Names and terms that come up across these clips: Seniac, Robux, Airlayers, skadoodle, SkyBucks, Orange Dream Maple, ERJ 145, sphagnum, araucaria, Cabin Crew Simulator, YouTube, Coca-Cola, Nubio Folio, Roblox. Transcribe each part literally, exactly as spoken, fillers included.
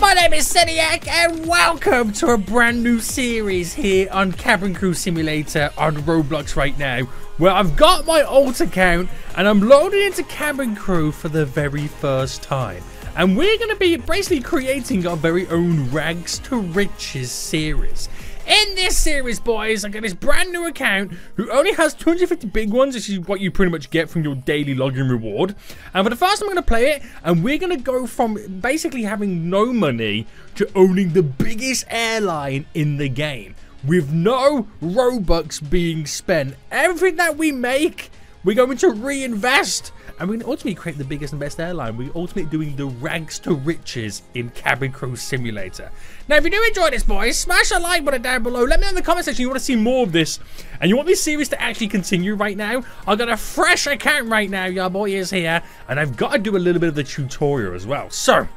guys, my name is Seniac, and welcome to a brand new series here on Cabin Crew Simulator on Roblox right now, where I've got my alt account and I'm loaded into Cabin Crew for the very first time. And we're going to be basically creating our very own rags to riches series. In this series, boys, I got this brand new account who only has two hundred fifty big ones, which is what you pretty much get from your daily login reward. And for the first time, I'm going to play it, and we're going to go from basically having no money to owning the biggest airline in the game. With no Robux being spent, everything that we make, we're going to reinvest. And we're going to ultimately create the biggest and best airline. We're ultimately doing the rags to riches in Cabin Crew Simulator. Now, if you do enjoy this, boys, smash a like button down below. Let me know in the comment section you want to see more of this. And you want this series to actually continue right now. I've got a fresh account right now. Your boy is here. And I've got to do a little bit of the tutorial as well. So,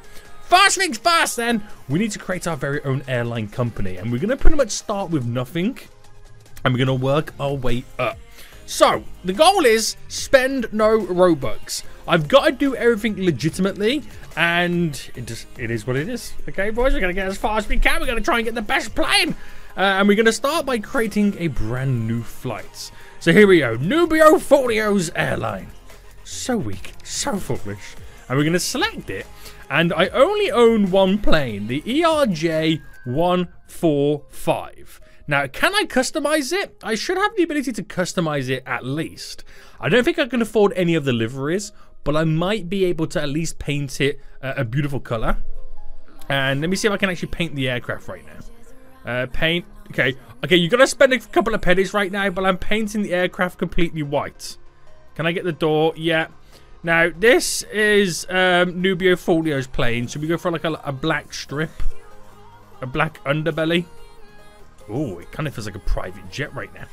first things first then, we need to create our very own airline company. And we're going to pretty much start with nothing. And we're going to work our way up. So, the goal is spend no Robux. I've got to do everything legitimately, and it just it is what it is. Okay, boys, we're going to get as far as we can. We're going to try and get the best plane. Uh, and we're going to start by creating a brand new flight. So here we go, Nubio Folio's airline. So weak, so foolish. And we're going to select it. And I only own one plane, the E R J one four five. Now, can I customize it? I should have the ability to customize it at least. I don't think I can afford any of the liveries, but I might be able to at least paint it a beautiful color. And let me see if I can actually paint the aircraft right now. Uh, paint, okay. Okay, you're gonna spend a couple of pennies right now, but I'm painting the aircraft completely white. Can I get the door? Yeah. Now, this is um, Nubio Folio's plane. Should we go for like a, a black strip? A black underbelly? Oh, it kind of feels like a private jet right now.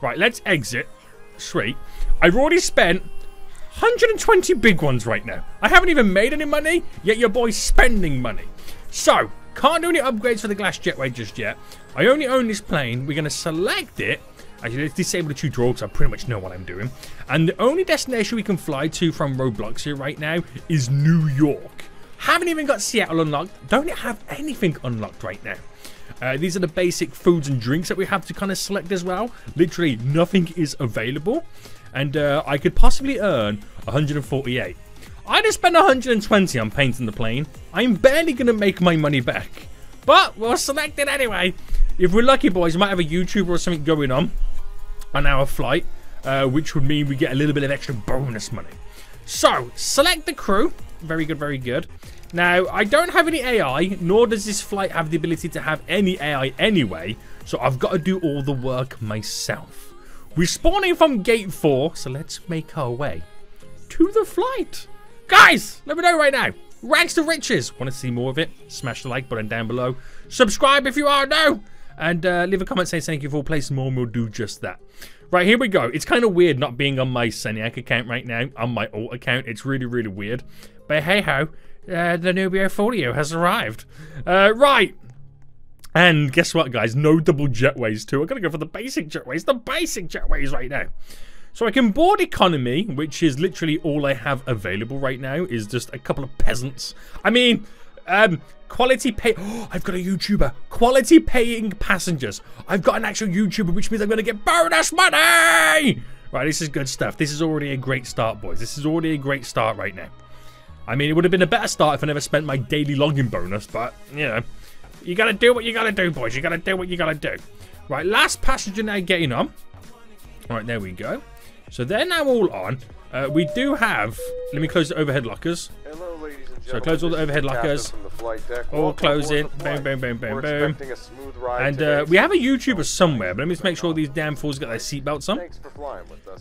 Right, let's exit. Sweet. I've already spent one hundred twenty big ones right now. I haven't even made any money, yet your boy's spending money. So, can't do any upgrades for the glass jetway just yet. I only own this plane. We're going to select it. Actually, let's disable the tutorial because I pretty much know what I'm doing. And the only destination we can fly to from Roblox here right now is New York. Haven't even got Seattle unlocked. Don't have anything unlocked right now. Uh, these are the basic foods and drinks that we have to kind of select as well. Literally nothing is available. And uh, I could possibly earn one hundred forty-eight. I just spent one hundred twenty on painting the plane. I'm barely going to make my money back. But we'll select it anyway. If we're lucky, boys, we might have a YouTuber or something going on on our flight. Uh, which would mean we get a little bit of extra bonus money. So, select the crew. Very good, very good. Now, I don't have any A I, nor does this flight have the ability to have any A I anyway, so I've got to do all the work myself. We're spawning from gate four, so let's make our way to the flight. Guys, let me know right now. Rags to riches. Want to see more of it? Smash the like button down below. Subscribe if you are new. And uh, leave a comment saying thank you for placing more, and we'll do just that. Right, here we go. It's kind of weird not being on my Seniac account right now, on my alt account. It's really, really weird. But hey-ho. Uh, the Nubio Folio has arrived. Uh, right. And guess what, guys? No double jetways, too. I've got to go for the basic jetways. The basic jetways right now. So I can board economy, which is literally all I have available right now, is just a couple of peasants. I mean, um, quality pay... Oh, I've got a YouTuber. Quality paying passengers. I've got an actual YouTuber, which means I'm going to get bonus money! Right, this is good stuff. This is already a great start, boys. This is already a great start right now. I mean, it would have been a better start if I never spent my daily login bonus, but, you know, you gotta do what you gotta do, boys. You gotta do what you gotta do. Right, last passenger now getting on. All right, there we go. So they're now all on. Uh, we do have... Let me close the overhead lockers. Hello, ladies and gentlemen. So close all the overhead lockers. All closing. Boom, boom, boom, boom, boom. And uh, we have a YouTuber somewhere, but let me just make sure these damn fools get their seatbelts on.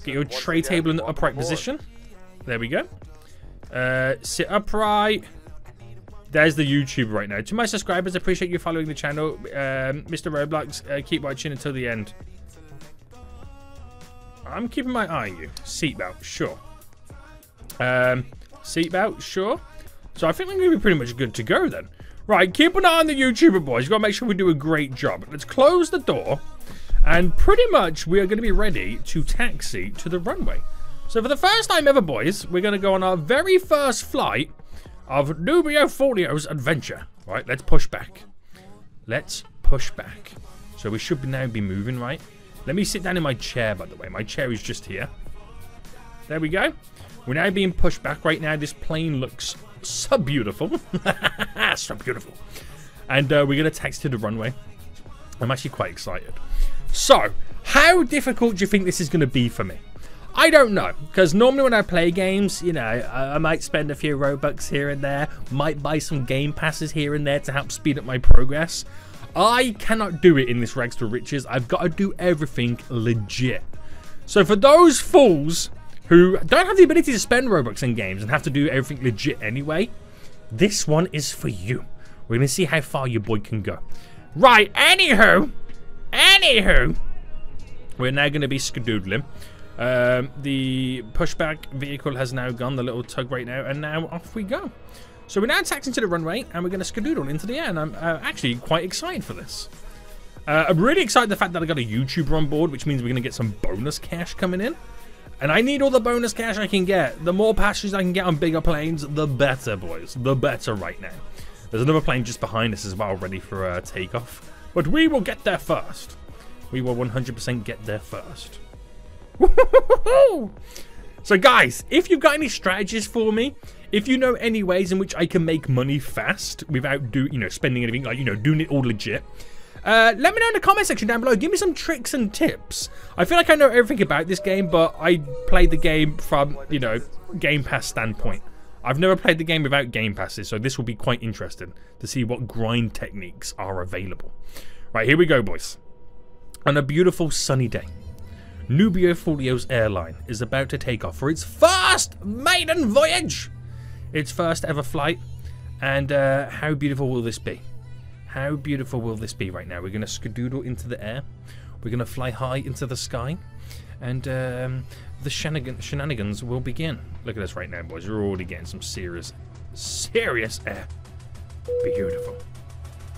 Get your tray table in the upright position. There we go. Uh, sit upright. There's the YouTube right now. To my subscribers, appreciate you following the channel. Um, Mister Roblox, uh, keep watching until the end. I'm keeping my eye on you. Seatbelt, sure. Um, Seatbelt, sure. So I think we're going to be pretty much good to go then. Right, keep an eye on the YouTuber, boys. You've got to make sure we do a great job. Let's close the door. And pretty much we are going to be ready to taxi to the runway. So for the first time ever, boys, we're going to go on our very first flight of Nubio Folio's adventure. Right, let's push back. Let's push back. So we should now be moving, right? Let me sit down in my chair, by the way. My chair is just here. There we go. We're now being pushed back right now. This plane looks so beautiful. So beautiful. And uh, we're going to taxi to the runway. I'm actually quite excited. So, how difficult do you think this is going to be for me? I don't know, because normally when I play games, you know, I, I might spend a few Robux here and there, might buy some game passes here and there to help speed up my progress. I cannot do it in this rags to riches. I've got to do everything legit. So for those fools who don't have the ability to spend Robux in games and have to do everything legit anyway, this one is for you. We're going to see how far your boy can go. Right, anywho, anywho, we're now going to be skadoodling. Um, the pushback vehicle has now gone, the little tug right now, and now off we go. So we're now taxiing to the runway, and we're going to skadoodle into the air, and I'm uh, actually quite excited for this. Uh, I'm really excited the fact that I got a YouTuber on board, which means we're going to get some bonus cash coming in. And I need all the bonus cash I can get. The more passes I can get on bigger planes, the better, boys. The better right now. There's another plane just behind us as well, ready for uh, takeoff. But we will get there first. We will one hundred percent get there first. So guys, if you've got any strategies for me, if you know any ways in which I can make money fast without do you know spending anything, like you know doing it all legit, uh, let me know in the comment section down below. Give me some tricks and tips. I feel like I know everything about this game, but I played the game from you know Game Pass standpoint. I've never played the game without Game Passes, so this will be quite interesting to see what grind techniques are available. Right, here we go, boys. On a beautiful sunny day, Nubio Folio's airline is about to take off for its first maiden voyage! Its first ever flight. And uh, how beautiful will this be? How beautiful will this be right now? We're going to skadoodle into the air. We're going to fly high into the sky. And um, the shenan shenanigans will begin. Look at us right now, boys. We're already getting some serious, serious air. Beautiful.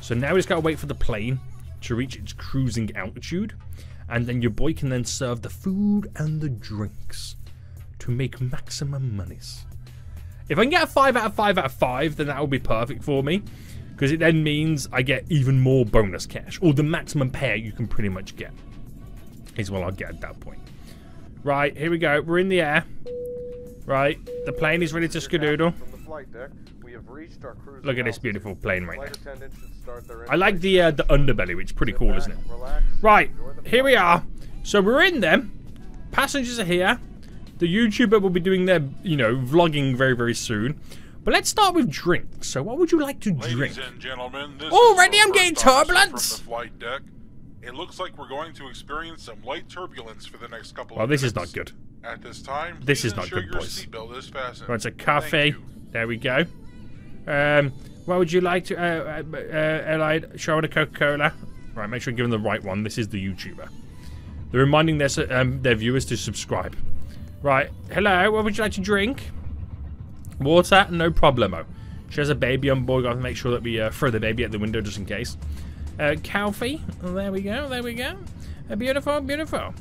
So now we just got to wait for the plane to reach its cruising altitude. And then your boy can then serve the food and the drinks to make maximum monies. If I can get a five out of five out of five, then that will be perfect for me. Because it then means I get even more bonus cash. Or the maximum payout you can pretty much get is what I'll get at that point. Right, here we go. We're in the air. Right, the plane is ready to skadoodle. Look at this beautiful plane right now. I like the uh, the underbelly, which is pretty cool, isn't it? Right, here we are. So we're in them. Passengers are here. The YouTuber will be doing their, you know, vlogging very, very soon. But let's start with drinks. So what would you like to drink? Already I'm getting turbulence! From the flight deck. It looks like we're going to experience some light turbulence for the next couple of minutes. Oh, this is not good. At this time, this is not good, boys. Right, it's a cafe. There we go. Um, what would you like to, uh, uh, airline, show on a Coca-Cola? Right, make sure I'm giving the right one. This is the YouTuber. They're reminding their, um, their viewers to subscribe. Right, hello, what would you like to drink? Water, no problemo. She has a baby on board. I'll make sure that we uh, throw the baby at the window just in case. Uh, Calfee, there we go, there we go. Uh, beautiful, beautiful.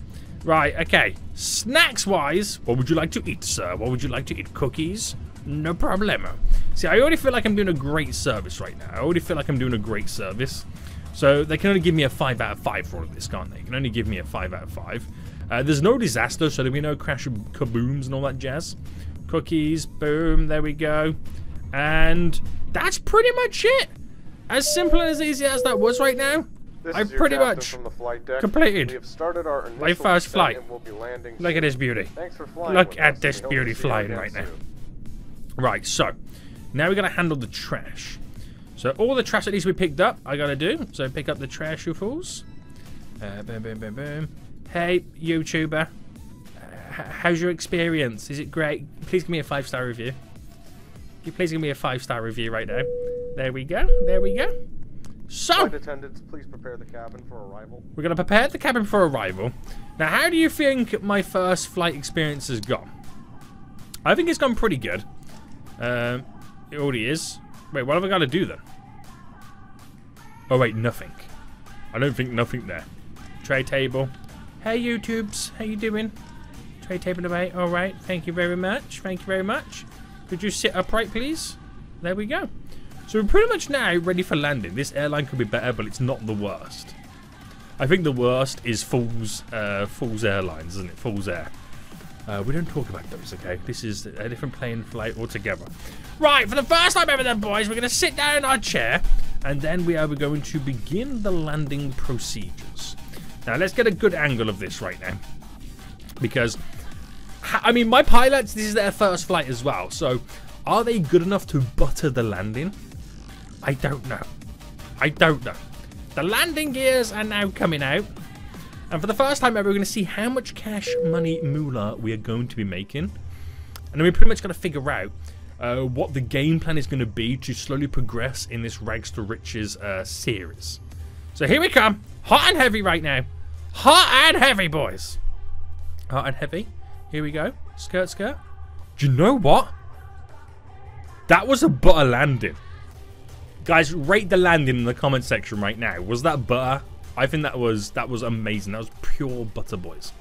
Right, okay. Snacks-wise, what would you like to eat, sir? What would you like to eat? Cookies? No problemo. See, I already feel like I'm doing a great service right now. I already feel like I'm doing a great service. So they can only give me a five out of five for all of this, can't they? They can only give me a five out of five. Uh, there's no disaster, so there'll be no crash of kabooms and all that jazz. Cookies, boom, there we go. And that's pretty much it. As simple and as easy as that was right now, I pretty much completed my first flight. Look at this beauty. Look at this beauty flying right now. Right, so now we're going to handle the trash. So all the trash that needs to be picked up, I got to do. So pick up the trash, you fools. Uh, boom, boom, boom, boom. Hey, YouTuber. Uh, how's your experience? Is it great? Please give me a five-star review. Can you please give me a five-star review right now? There we go. There we go. So, attendants, please prepare the cabin for arrival. We're going to prepare the cabin for arrival. Now, how do you think my first flight experience has gone? I think it's gone pretty good. Um, it already is. Wait, what have I got to do then? Oh wait, nothing. I don't think nothing there. Tray table. Hey YouTubes, how you doing? Tray table away. All right, thank you very much. Thank you very much. Could you sit upright, please? There we go. So we're pretty much now ready for landing. This airline could be better, but it's not the worst. I think the worst is Fool's, uh, Fool's Airlines, isn't it? Fool's Air. Uh, we don't talk about those, okay? This is a different plane flight altogether. Right, for the first time ever then, boys, we're going to sit down in our chair, and then we are going to begin the landing procedures. Now, let's get a good angle of this right now. Because, I mean, my pilots, this is their first flight as well, so are they good enough to butter the landing? I don't know. I don't know. The landing gears are now coming out. And for the first time ever, we're going to see how much cash, money, moolah we are going to be making. And then we pretty much got to figure out uh, what the game plan is going to be to slowly progress in this Rags to Riches uh, series. So here we come. Hot and heavy right now. Hot and heavy, boys. Hot and heavy. Here we go. Skirt, skirt. Do you know what? That was a butter landing. Guys, rate the landing in the comment section right now. Was that butter? I think that was that was amazing. That was pure butter, boys.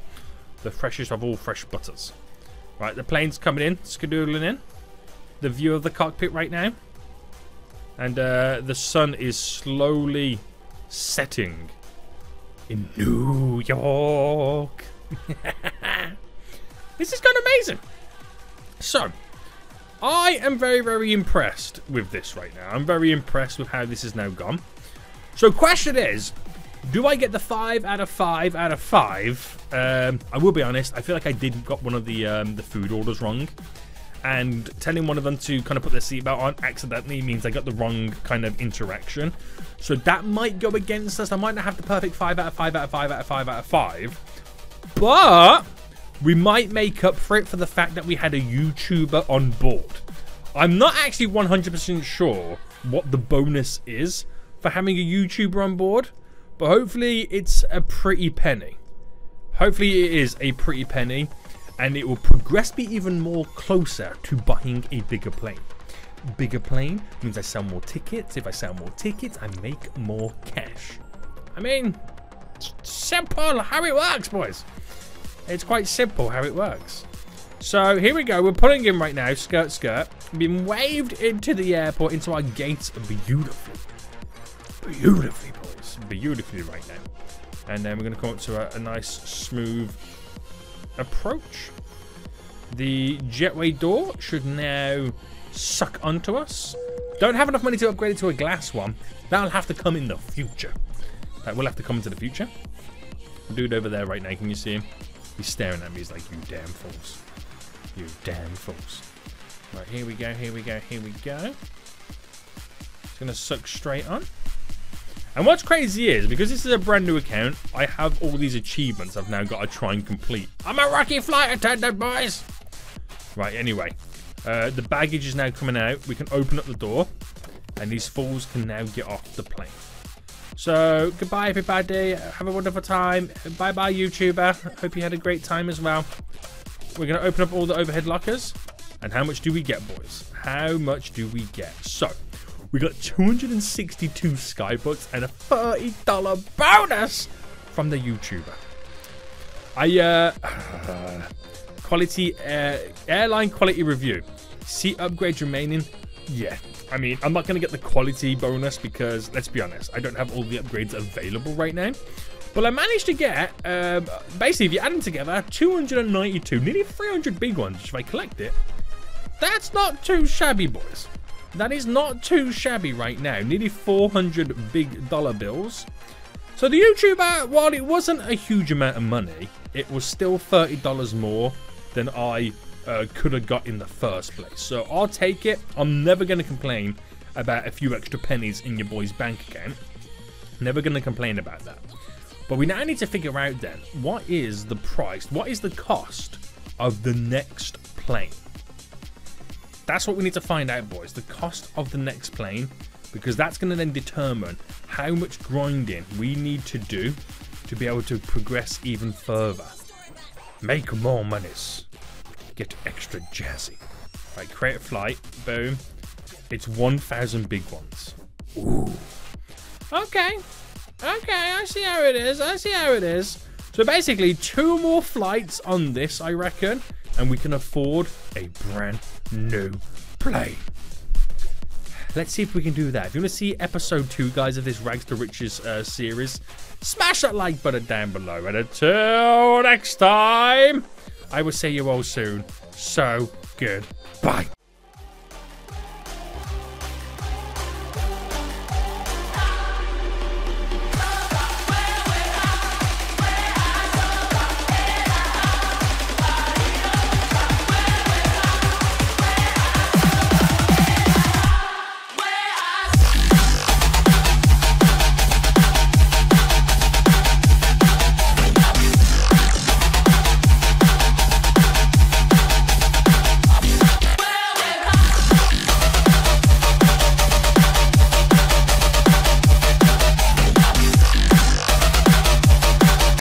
The freshest of all fresh butters. Right, the plane's coming in, skadoodling in. The view of the cockpit right now, and uh, the sun is slowly setting in New York. This has gone amazing. So, I am very, very impressed with this right now. I'm very impressed with how this has now gone. So, question is. Do I get the five out of five out of five? Um, I will be honest. I feel like I did got one of the um, the food orders wrong, and telling one of them to kind of put their seatbelt on accidentally means I got the wrong kind of interaction. So that might go against us. I might not have the perfect five out of five out of five out of five out of five, but we might make up for it for the fact that we had a YouTuber on board. I'm not actually one hundred percent sure what the bonus is for having a YouTuber on board. But hopefully it's a pretty penny. Hopefully it is a pretty penny. And it will progress me even more closer to buying a bigger plane. Bigger plane means I sell more tickets. If I sell more tickets, I make more cash. I mean, it's simple how it works, boys. It's quite simple how it works. So here we go. We're pulling in right now. Skirt, skirt. Been waved into the airport, into our gates beautifully. Beautifully, boys. Beautifully right now. And then we're going to come up to a, a nice, smooth approach. The jetway door should now suck onto us. Don't have enough money to upgrade it to a glass one. That'll have to come in the future. That will have to come into the future. Dude over there right now, can you see him? He's staring at me. He's like, you damn fools. You damn fools. Right, here we go, here we go, here we go. It's going to suck straight on. And what's crazy is, because this is a brand new account, I have all these achievements I've now got to try and complete. I'm a rocky flight attendant, boys! Right, anyway. Uh, the baggage is now coming out. We can open up the door. And these fools can now get off the plane. So, goodbye, everybody. Have a wonderful time. Bye-bye, YouTuber. Hope you had a great time as well. We're going to open up all the overhead lockers. And how much do we get, boys? How much do we get? So... we got two hundred sixty-two SkyBucks and a thirty dollar bonus from the YouTuber. I, uh, uh quality, uh, airline quality review. Seat upgrades remaining. Yeah, I mean, I'm not going to get the quality bonus because, let's be honest, I don't have all the upgrades available right now. But I managed to get, um, basically, if you add them together, two hundred ninety-two, nearly three hundred big ones. If I collect it, that's not too shabby, boys. That is not too shabby right now. Nearly four hundred big dollar bills. So the YouTuber, while it wasn't a huge amount of money, it was still thirty dollars more than I uh, could have got in the first place. So I'll take it. I'm never going to complain about a few extra pennies in your boy's bank account. Never going to complain about that. But we now need to figure out then, what is the price? What is the cost of the next plane? That's what we need to find out, boys. The cost of the next plane. Because that's going to then determine how much grinding we need to do to be able to progress even further. Make more monies. Get extra jazzy. Right, create a flight. Boom. It's one thousand big ones. Ooh. Okay. Okay, I see how it is. I see how it is. So basically, two more flights on this, I reckon. And we can afford a brand new plane. Let's see if we can do that. If you want to see episode two, guys, of this Rags to Riches uh, series, smash that like button down below. And until next time, I will see you all soon. So, goodbye.